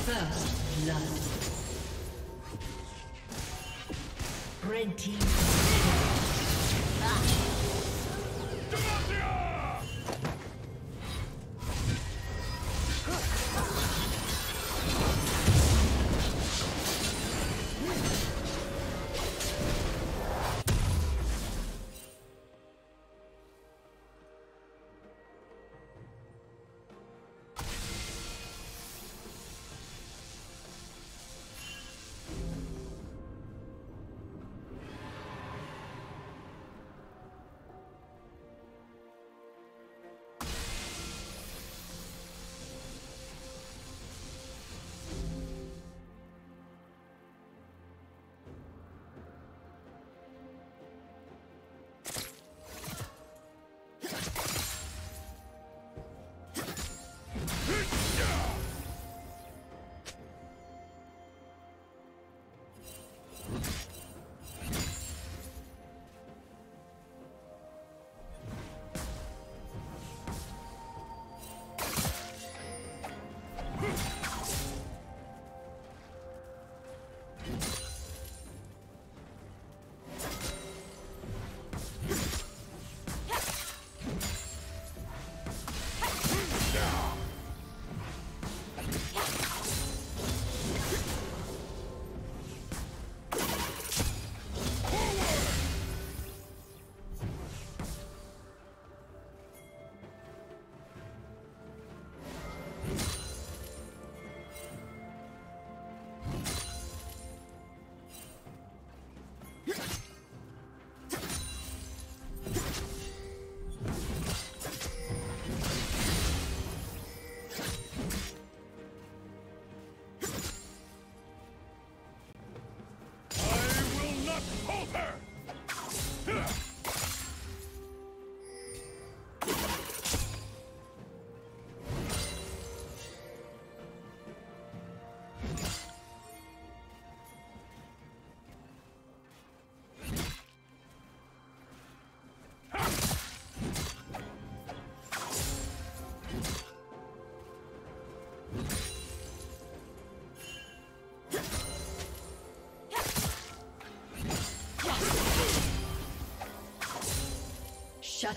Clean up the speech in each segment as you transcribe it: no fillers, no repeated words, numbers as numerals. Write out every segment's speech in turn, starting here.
First blood. Red team. Shut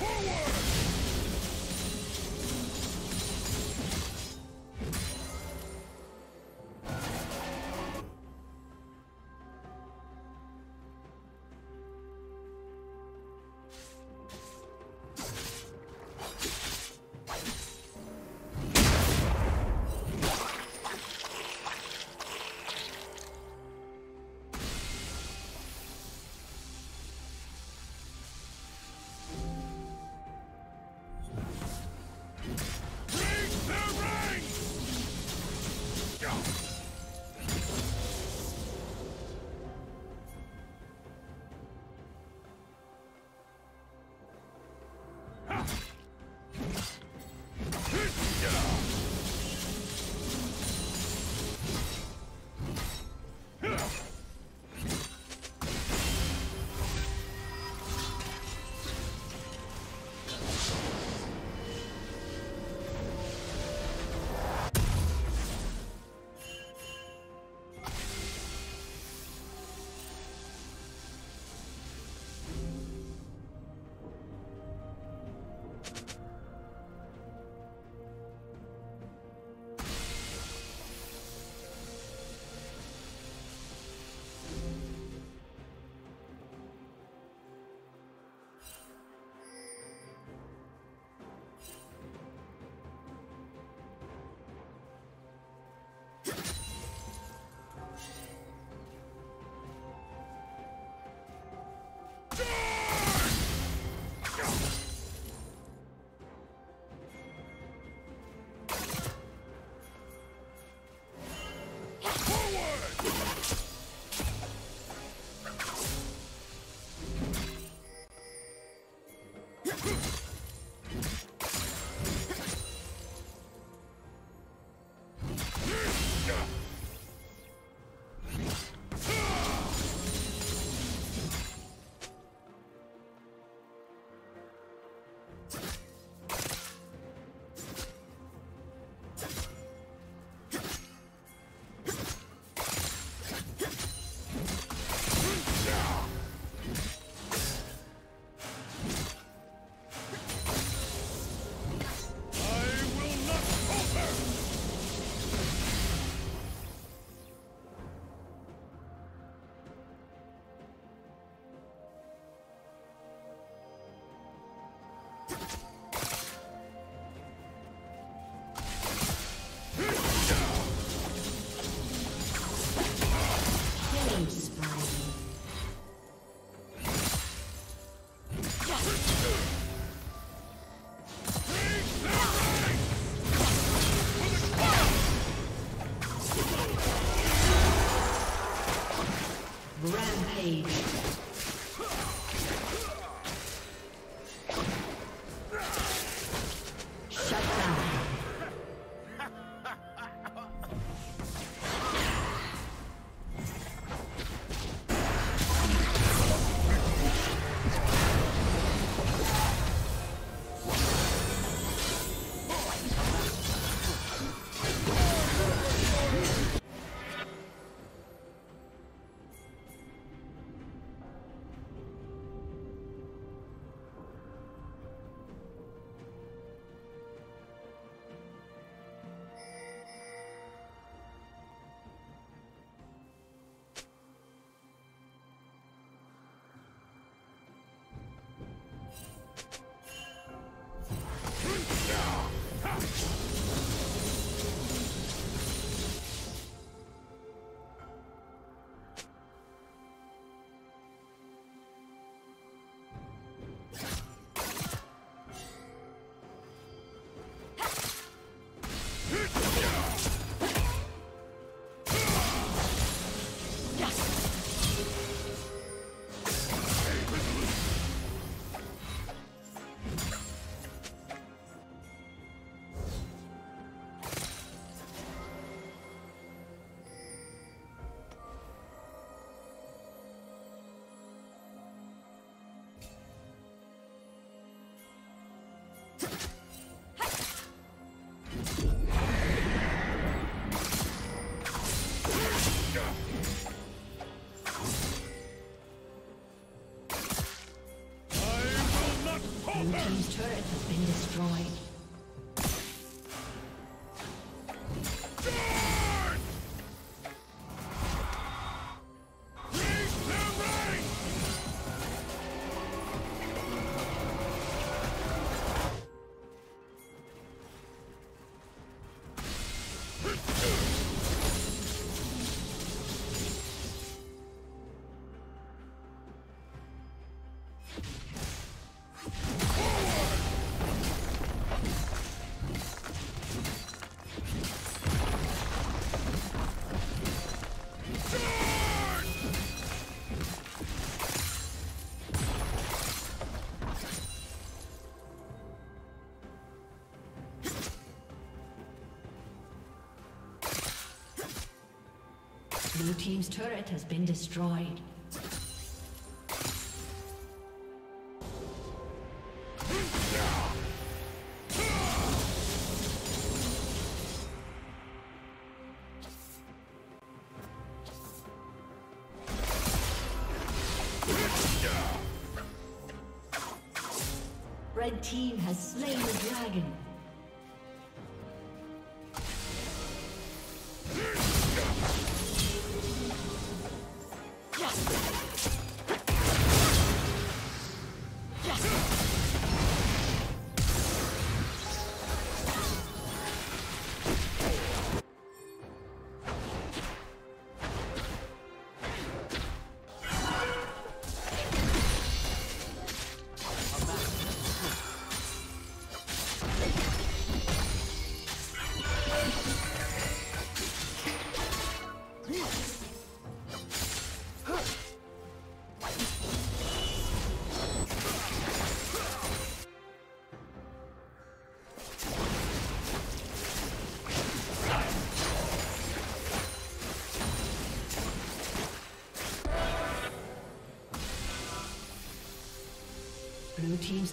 Forward! Blue team's turret has been destroyed. Red team has slain the dragon. Blue team's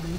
Blue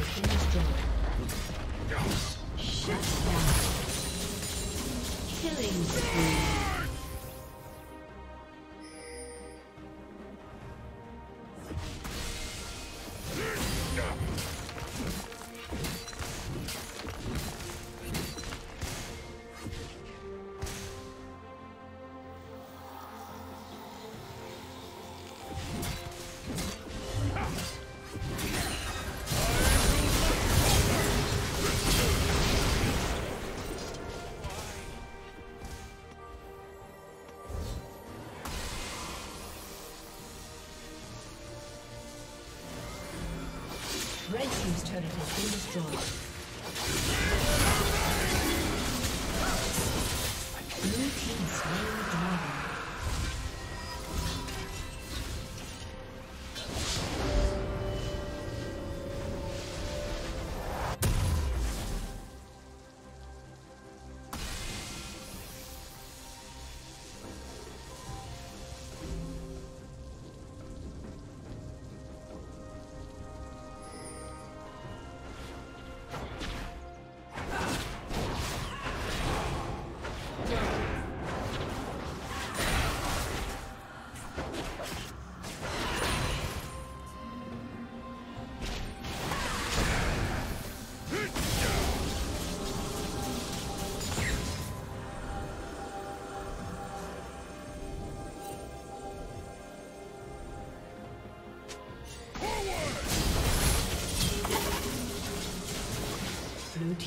has been destroyed. team's turret has been destroyed. Blue team slain the dragon. Blue team's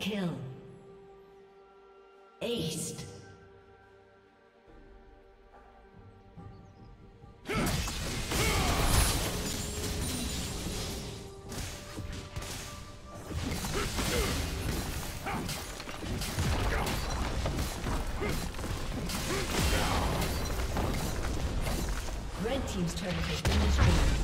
Kill. Aced. Red team's turret has been destroyed. Red team's turret has been destroyed.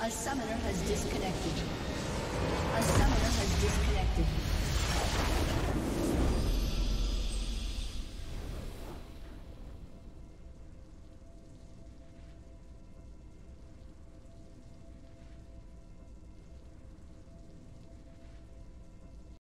A summoner has disconnected. A summoner has disconnected.